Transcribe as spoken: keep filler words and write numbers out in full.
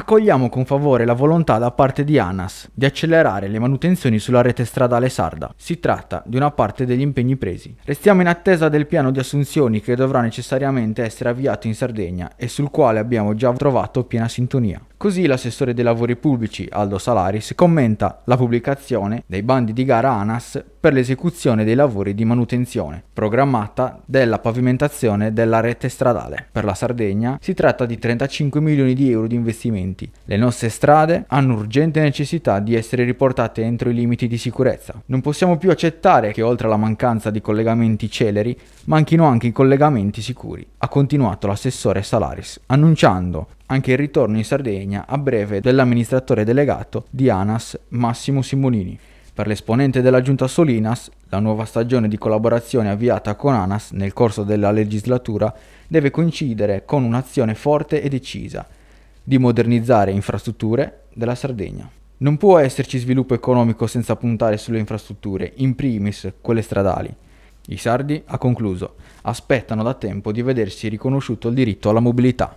Accogliamo con favore la volontà da parte di ANAS di accelerare le manutenzioni sulla rete stradale sarda. Si tratta di una parte degli impegni presi. Restiamo in attesa del piano di assunzioni che dovrà necessariamente essere avviato in Sardegna e sul quale abbiamo già trovato piena sintonia. Così l'assessore dei lavori pubblici Aldo Salaris commenta la pubblicazione dei bandi di gara ANAS per l'esecuzione dei lavori di manutenzione programmata della pavimentazione della rete stradale. Per la Sardegna si tratta di trentacinque milioni di euro di investimenti. Le nostre strade hanno urgente necessità di essere riportate entro i limiti di sicurezza. Non possiamo più accettare che oltre alla mancanza di collegamenti celeri manchino anche i collegamenti sicuri, ha continuato l'assessore Salaris, annunciando anche il ritorno in Sardegna a breve dell'amministratore delegato di ANAS Massimo Simonini. Per l'esponente della giunta Solinas, la nuova stagione di collaborazione avviata con ANAS nel corso della legislatura deve coincidere con un'azione forte e decisa di modernizzare infrastrutture della Sardegna. Non può esserci sviluppo economico senza puntare sulle infrastrutture, in primis quelle stradali. I sardi, ha concluso, aspettano da tempo di vedersi riconosciuto il diritto alla mobilità.